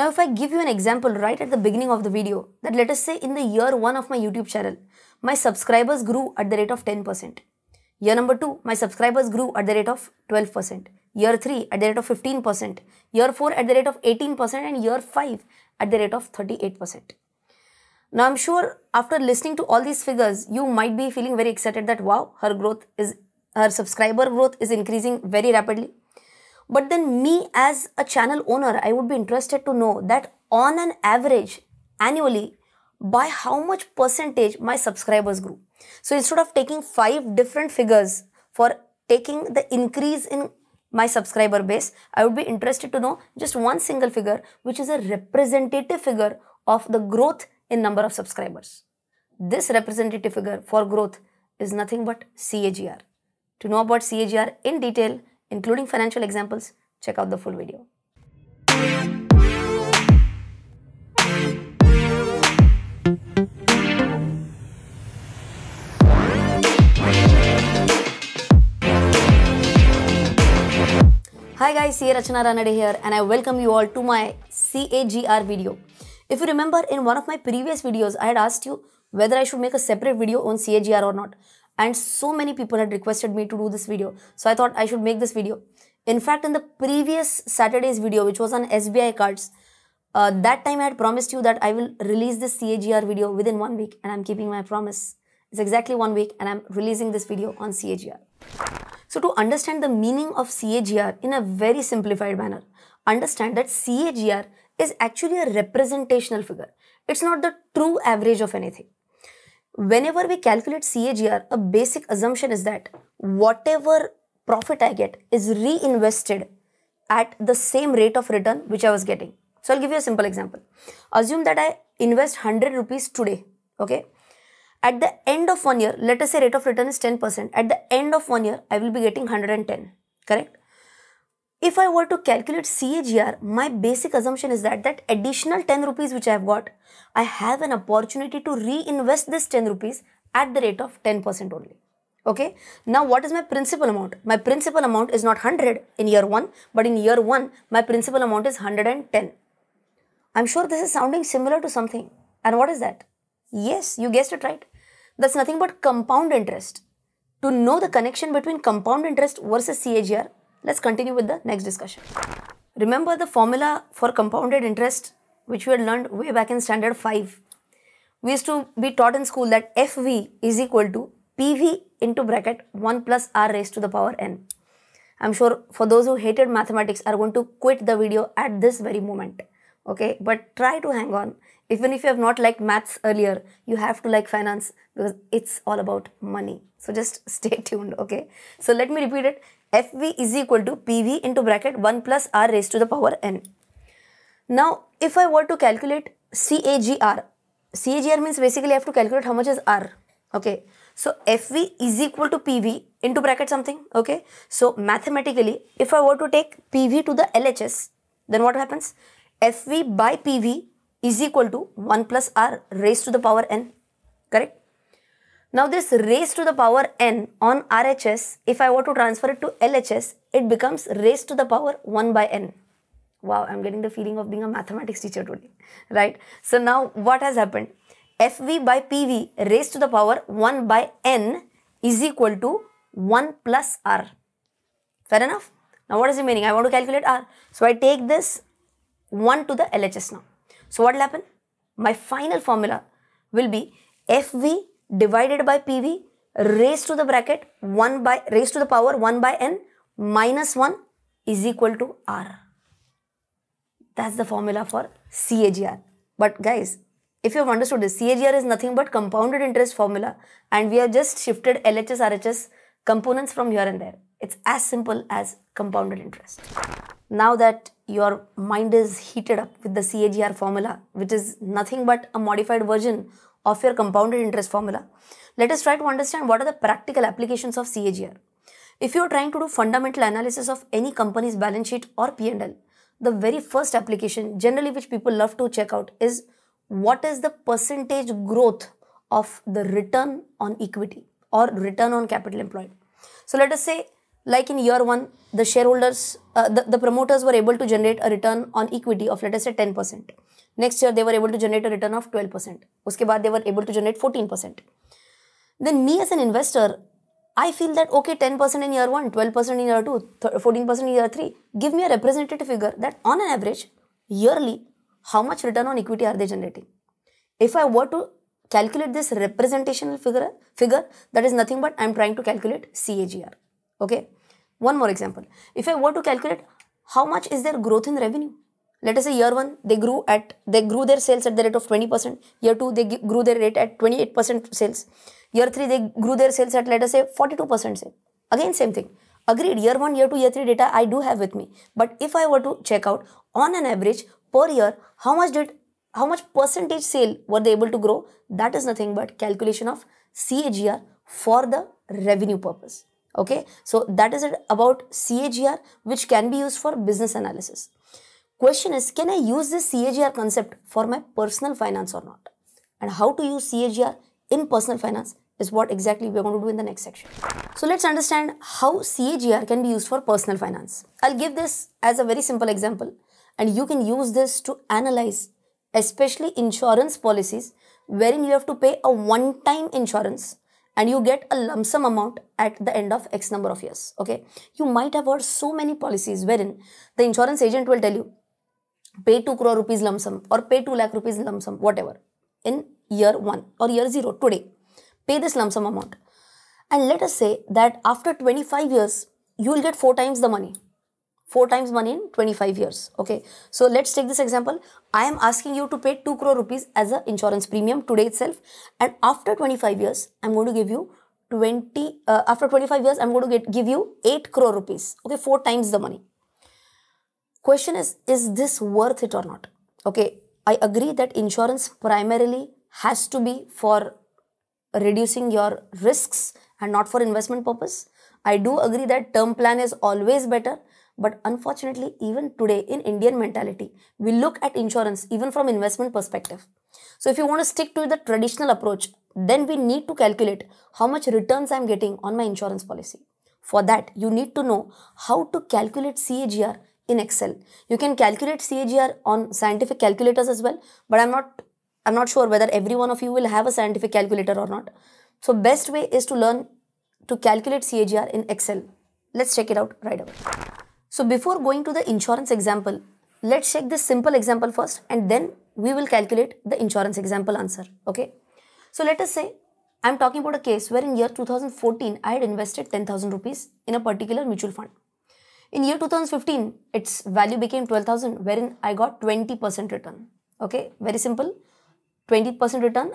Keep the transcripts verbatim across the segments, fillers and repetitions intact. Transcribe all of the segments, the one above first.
Now if I give you an example right at the beginning of the video, that let us say in the year one of my YouTube channel, my subscribers grew at the rate of ten percent. Year number two, my subscribers grew at the rate of twelve percent. Year three at the rate of fifteen percent. Year four at the rate of eighteen percent and year five at the rate of thirty-eight percent. Now I'm sure after listening to all these figures, you might be feeling very excited that wow, her growth is, her subscriber growth is increasing very rapidly. But then me as a channel owner, I would be interested to know that on an average annually, by how much percentage my subscribers grew. So instead of taking five different figures for taking the increase in my subscriber base, I would be interested to know just one single figure, which is a representative figure of the growth in number of subscribers. This representative figure for growth is nothing but C A G R. To know about C A G R in detail, including financial examples, check out the full video. Hi guys, C A Rachana Ranade here and I welcome you all to my C A G R video. If you remember, in one of my previous videos, I had asked you whether I should make a separate video on C A G R or not. And so many people had requested me to do this video. So I thought I should make this video. In fact, in the previous Saturday's video, which was on S B I Cards, uh, that time I had promised you that I will release this C A G R video within one week and I'm keeping my promise. It's exactly one week and I'm releasing this video on C A G R. So to understand the meaning of C A G R in a very simplified manner, understand that C A G R is actually a representational figure. It's not the true average of anything. Whenever we calculate C A G R, a basic assumption is that whatever profit I get is reinvested at the same rate of return which I was getting. So I'll give you a simple example. Assume that I invest one hundred rupees today, okay? At the end of one year, let us say rate of return is ten percent. At the end of one year, I will be getting one hundred ten, correct? If I were to calculate C A G R, my basic assumption is that that additional ten rupees which I have got, I have an opportunity to reinvest this ten rupees at the rate of ten percent only. Okay. Now, what is my principal amount? My principal amount is not one hundred in year one, but in year one, my principal amount is one hundred ten. I'm sure this is sounding similar to something. And what is that? Yes, you guessed it right. That's nothing but compound interest. To know the connection between compound interest versus C A G R, let's continue with the next discussion. Remember the formula for compounded interest, which we had learned way back in standard five. We used to be taught in school that F V is equal to P V into bracket one plus R raised to the power N. I'm sure for those who hated mathematics are going to quit the video at this very moment. Okay, but try to hang on. Even if you have not liked maths earlier, you have to like finance because it's all about money. So just stay tuned, okay? So let me repeat it. F V is equal to P V into bracket one plus R raised to the power N. Now, if I were to calculate C A G R, C A G R means basically I have to calculate how much is R, okay? So F V is equal to P V into bracket something, okay? So mathematically, if I were to take P V to the L H S, then what happens? F V by P V is equal to one plus R raised to the power N, correct? Now this raised to the power N on R H S, if I were to transfer it to L H S, it becomes raised to the power one by N. Wow, I'm getting the feeling of being a mathematics teacher today, right? So now what has happened? F V by P V raised to the power one by N is equal to one plus R. Fair enough? Now what is the meaning? I want to calculate R. So I take this one to the L H S now. So what will happen? My final formula will be F V divided by P V raised to the bracket one by raised to the power one by N minus one is equal to R. That's the formula for C A G R. But guys, if you have understood this, C A G R is nothing but compounded interest formula and we have just shifted L H S, R H S components from here and there. It's as simple as compounded interest. Now that your mind is heated up with the C A G R formula, which is nothing but a modified version of your compounded interest formula, let us try to understand what are the practical applications of C A G R. If you are trying to do fundamental analysis of any company's balance sheet or P and L, the very first application generally which people love to check out is what is the percentage growth of the return on equity or return on capital employed. So let us say Like in year one, the shareholders, uh, the, the promoters were able to generate a return on equity of, let us say, ten percent. Next year, they were able to generate a return of twelve percent. Uske baad, they were able to generate fourteen percent. Then me as an investor, I feel that, okay, ten percent in year one, twelve percent in year two, fourteen percent in year three. Give me a representative figure that on an average, yearly, how much return on equity are they generating? If I were to calculate this representational figure, figure that is nothing but I am trying to calculate C A G R. Okay. One more example. If I were to calculate how much is their growth in revenue, let us say year one they grew at they grew their sales at the rate of twenty percent. Year two they grew their rate at twenty-eight percent sales. Year three they grew their sales at, let us say, forty-two percent sale. Again, same thing. Agreed. Year one, year two, year three data I do have with me. But if I were to check out on an average per year, how much did how much percentage sale were they able to grow? That is nothing but calculation of C A G R for the revenue purpose. Okay, so that is it about C A G R, which can be used for business analysis. Question is, can I use this C A G R concept for my personal finance or not? And how to use C A G R in personal finance is what exactly we are going to do in the next section. So let's understand how C A G R can be used for personal finance. I'll give this as a very simple example, and you can use this to analyze especially insurance policies wherein you have to pay a one-time insurance and you get a lump sum amount at the end of X number of years. Okay, you might have heard so many policies wherein the insurance agent will tell you, pay two crore rupees lump sum or pay two lakh rupees lump sum, whatever, in year one or year zero today. Pay this lump sum amount. And let us say that after twenty-five years, you will get four times the money. Four times money in twenty-five years. Okay, so let's take this example. I am asking you to pay two crore rupees as an insurance premium today itself, and after twenty-five years, I'm going to give you twenty. Uh, after twenty-five years, I'm going to get give you eight crore rupees. Okay, four times the money. Question is, is this worth it or not? Okay, I agree that insurance primarily has to be for reducing your risks and not for investment purpose. I do agree that term plan is always better. But unfortunately, even today in Indian mentality, we look at insurance even from investment perspective. So if you want to stick to the traditional approach, then we need to calculate how much returns I am getting on my insurance policy. For that, you need to know how to calculate C A G R in Excel. You can calculate C A G R on scientific calculators as well, but I'm not, I'm not sure whether every one of you will have a scientific calculator or not. So best way is to learn to calculate C A G R in Excel. Let's check it out right away. So before going to the insurance example, let's check this simple example first and then we will calculate the insurance example answer. Okay. So let us say I'm talking about a case where in year two thousand fourteen, I had invested ten thousand rupees in a particular mutual fund. In year two thousand fifteen, its value became twelve thousand, wherein I got twenty percent return. Okay. Very simple. twenty percent return.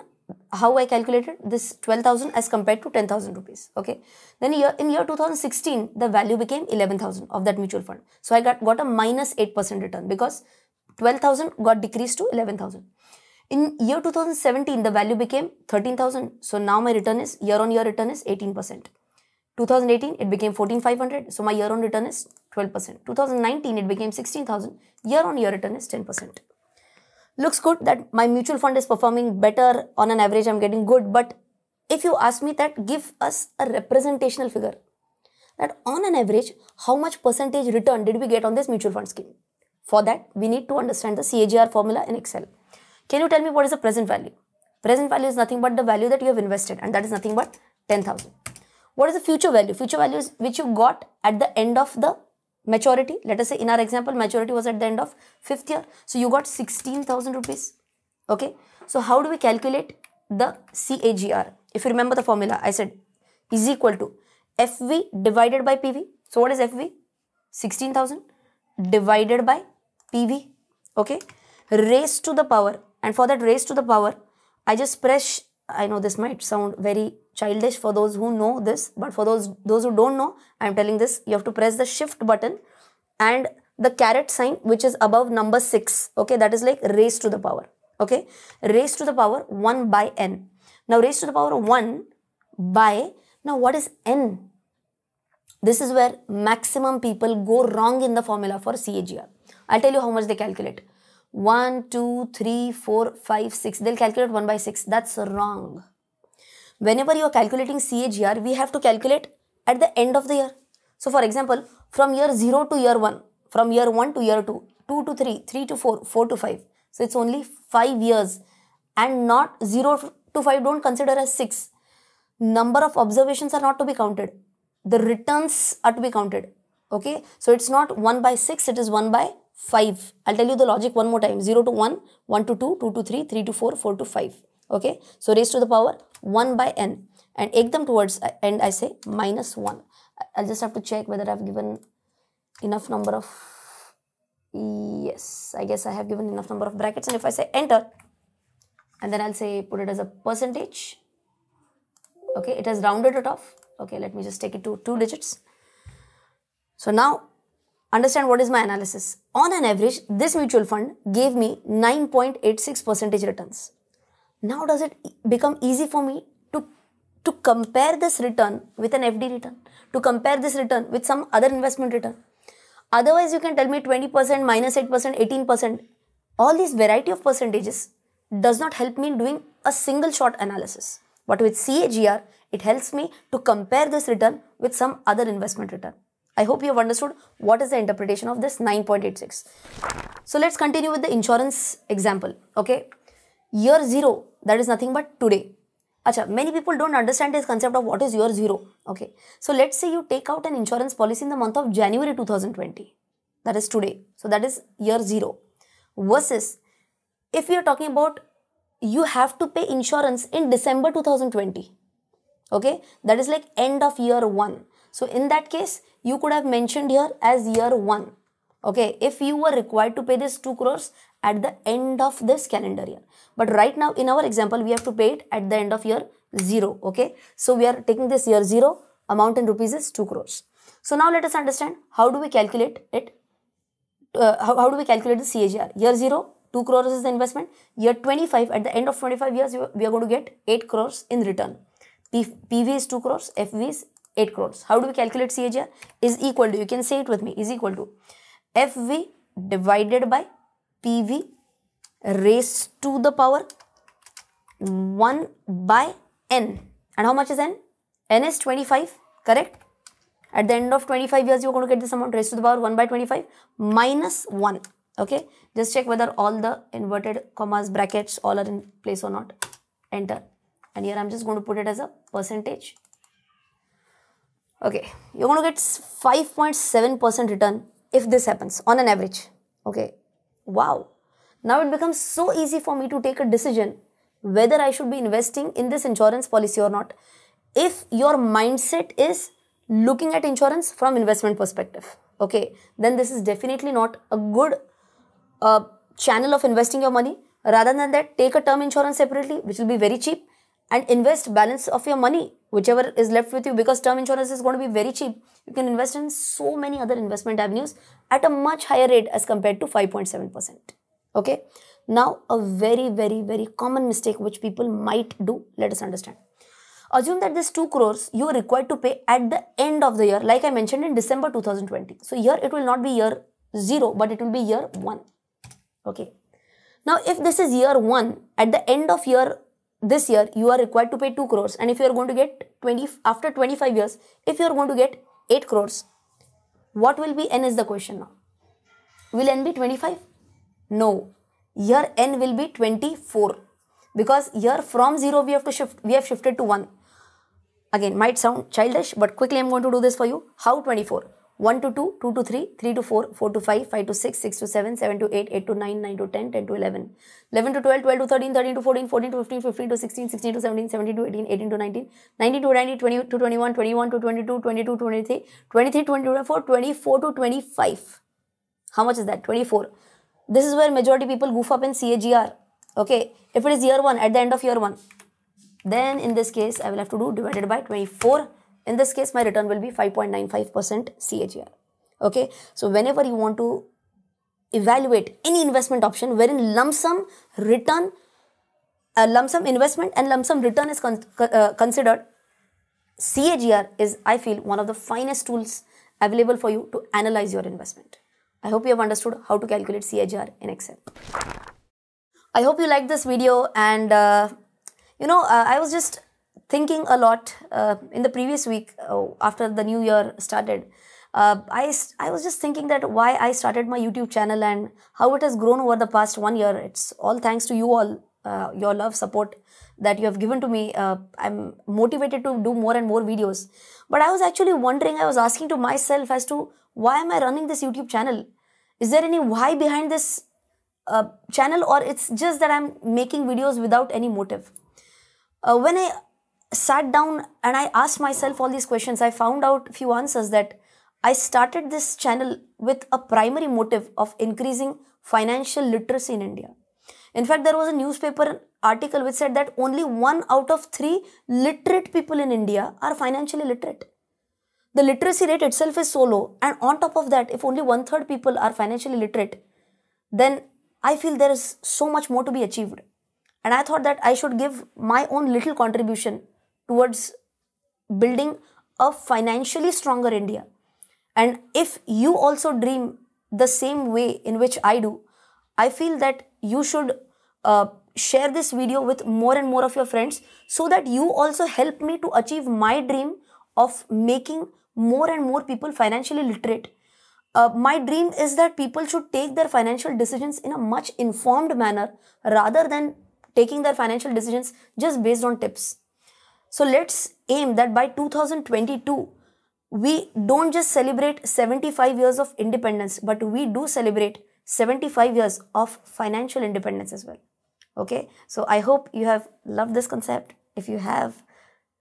How I calculated this twelve thousand as compared to ten thousand rupees. Okay. Then year, in year two thousand sixteen, the value became eleven thousand of that mutual fund. So I got, got a minus eight percent return because twelve thousand got decreased to eleven thousand. In year two thousand seventeen, the value became thirteen thousand. So now my return is year on year return is eighteen percent. two thousand eighteen, it became fourteen thousand five hundred. So my year on return is twelve percent. two thousand nineteen, it became sixteen thousand. Year on year return is ten percent. Looks good that my mutual fund is performing better, on an average I'm getting good, but if you ask me that, give us a representational figure that on an average, how much percentage return did we get on this mutual fund scheme? For that, we need to understand the C A G R formula in Excel. Can you tell me what is the present value? Present value is nothing but the value that you have invested, and that is nothing but ten thousand. What is the future value? Future value is which you got at the end of the maturity. Let us say in our example, maturity was at the end of fifth year. So you got sixteen thousand rupees. Okay. So how do we calculate the C A G R? If you remember the formula, I said is equal to F V divided by P V. So what is F V? sixteen thousand divided by P V. Okay. Raised to the power. And for that raised to the power, I just press, I know this might sound very childish for those who know this, but for those those who don't know, I am telling this, you have to press the shift button and the caret sign which is above number six. Okay, that is like raised to the power. Okay, raised to the power one by n. Now raised to the power one by, now what is n? This is where maximum people go wrong in the formula for C A G R. I'll tell you how much they calculate. one, two, three, four, five, six. They'll calculate one by six. That's wrong. Whenever you are calculating C A G R, we have to calculate at the end of the year. So for example, from year zero to year one, from year one to year two, two to three, three to four, four to five. So it's only five years, and not zero to five don't consider as six. Number of observations are not to be counted. The returns are to be counted. Okay. So it's not one by six, it is one by five. I'll tell you the logic one more time. zero to one, one to two, two to three, three to four, four to five. Okay. So raised to the power one by n. And take them towards end, I say minus one. I'll just have to check whether I've given enough number of... Yes, I guess I have given enough number of brackets. And if I say enter, and then I'll say put it as a percentage. Okay, it has rounded it off. Okay, let me just take it to two digits. So now, understand what is my analysis. On an average, this mutual fund gave me nine point eight six percent returns. Now, does it become easy for me to to compare this return with an F D return, to compare this return with some other investment return? Otherwise, you can tell me twenty percent, minus eight percent, eighteen percent. All these variety of percentages does not help me in doing a single shot analysis. But with C A G R, it helps me to compare this return with some other investment return. I hope you have understood what is the interpretation of this nine point eight six. So let's continue with the insurance example. Okay, year zero, that is nothing but today. Achha, many people don't understand this concept of what is year zero. Okay, so let's say you take out an insurance policy in the month of January two thousand twenty. That is today. So that is year zero. Versus if we are talking about you have to pay insurance in December two thousand twenty. Okay, that is like end of year one. So in that case, you could have mentioned here as year one. Okay, if you were required to pay this two crores at the end of this calendar year. But right now in our example, we have to pay it at the end of year zero. Okay, so we are taking this year zero, amount in rupees is two crores. So now let us understand how do we calculate it. Uh, how, how do we calculate the C A G R? Year zero, two crores is the investment. Year twenty-five, at the end of twenty-five years, we are going to get eight crores in return. P V is two crores, F V is eight crores. How do we calculate C A G R? Is equal to, you can say it with me, is equal to F V divided by P V raised to the power one by n. And how much is n? N is twenty-five, correct? At the end of twenty-five years, you are going to get this amount raised to the power one by twenty-five minus one. Okay, just check whether all the inverted commas, brackets, all are in place or not. Enter. And here I'm just going to put it as a percentage. Okay, you're going to get five point seven percent return if this happens on an average. Okay, wow. Now it becomes so easy for me to take a decision whether I should be investing in this insurance policy or not. If your mindset is looking at insurance from investment perspective, okay, then this is definitely not a good uh, channel of investing your money. Rather than that, take a term insurance separately, which will be very cheap, and invest balance of your money, whichever is left with you, because term insurance is going to be very cheap. You can invest in so many other investment avenues at a much higher rate as compared to five point seven percent. Okay. Now, a very, very, very common mistake which people might do, let us understand. Assume that this two crores you are required to pay at the end of the year, like I mentioned in December two thousand twenty. So here it will not be year zero, but it will be year one. Okay. Now, if this is year one, at the end of year this year, you are required to pay two crores. And if you are going to get twenty, after twenty-five years, if you are going to get eight crores, what will be n is the question now. Will n be twenty-five? No. Here n will be twenty-four. Because here from zero we have to shift, we have shifted to one. Again, might sound childish, but quickly I'm going to do this for you. How twenty-four? one to two, two to three, three to four, four to five, five to six, six to seven, seven to eight, eight to nine, nine to ten, ten to eleven, eleven to twelve, twelve to thirteen, thirteen to fourteen, fourteen to fifteen, fifteen to sixteen, sixteen to seventeen, seventeen to eighteen, eighteen to nineteen, nineteen to twenty, twenty to twenty-one, twenty-one to twenty-two, twenty-two to twenty-three, twenty-three to twenty-four, twenty-four to twenty-five. How much is that? twenty-four. This is where majority people goof up in C A G R. Okay, if it is year one, at the end of year one, then in this case, I will have to do divided by twenty-four. In this case, my return will be five point nine five percent C A G R. Okay, so whenever you want to evaluate any investment option wherein lump sum return, uh, lump sum investment and lump sum return is con uh, considered, C A G R is, I feel, one of the finest tools available for you to analyze your investment. I hope you have understood how to calculate C A G R in Excel. I hope you liked this video, and uh, you know, uh, I was just thinking a lot uh, in the previous week uh, after the new year started. Uh, I, I was just thinking that why I started my YouTube channel and how it has grown over the past one year. It's all thanks to you all, uh, your love, support that you have given to me. Uh, I'm motivated to do more and more videos. But I was actually wondering, I was asking to myself as to why am I running this YouTube channel? Is there any why behind this uh, channel, or it's just that I'm making videos without any motive? Uh, when I sat down and I asked myself all these questions, I found out a few answers that I started this channel with a primary motive of increasing financial literacy in India. In fact, there was a newspaper article which said that only one out of three literate people in India are financially literate. The literacy rate itself is so low, and on top of that, if only one-third people are financially literate, then I feel there is so much more to be achieved. And I thought that I should give my own little contribution towards building a financially stronger India. And if you also dream the same way in which I do, I feel that you should uh, share this video with more and more of your friends so that you also help me to achieve my dream of making more and more people financially literate. Uh, my dream is that people should take their financial decisions in a much informed manner rather than taking their financial decisions just based on tips. So let's aim that by two thousand twenty-two, we don't just celebrate seventy-five years of independence, but we do celebrate seventy-five years of financial independence as well. Okay, so I hope you have loved this concept. If you have,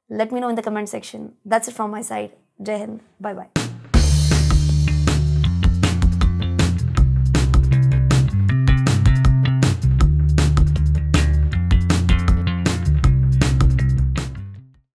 let me know in the comment section. That's it from my side. Jai Hind. Bye-bye.